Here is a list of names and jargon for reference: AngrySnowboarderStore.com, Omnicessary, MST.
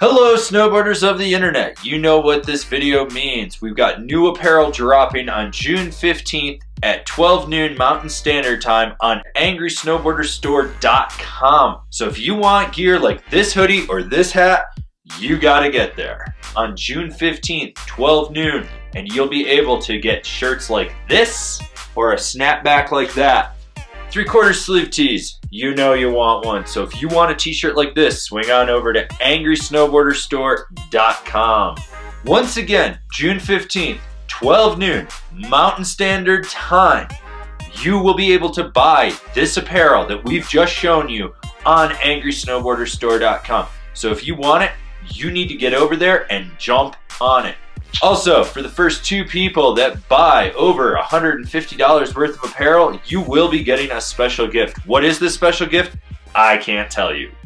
Hello snowboarders of the internet, you know what this video means. We've got new apparel dropping on June 15th at 12 noon Mountain Standard Time on AngrySnowboarderStore.com. So if you want gear like this hoodie or this hat, you gotta get there on June 15th, 12 noon, and you'll be able to get shirts like this or a snapback like that. 3/4 sleeve tees, you know you want one. So if you want a t-shirt like this, swing on over to AngrySnowboarderStore.com. Once again, June 15th, 12 noon, Mountain Standard Time. You will be able to buy this apparel that we've just shown you on AngrySnowboarderStore.com. So if you want it, you need to get over there and jump on it. Also, for the first two people that buy over $150 worth of apparel, you will be getting a special gift. What is this special gift? I can't tell you.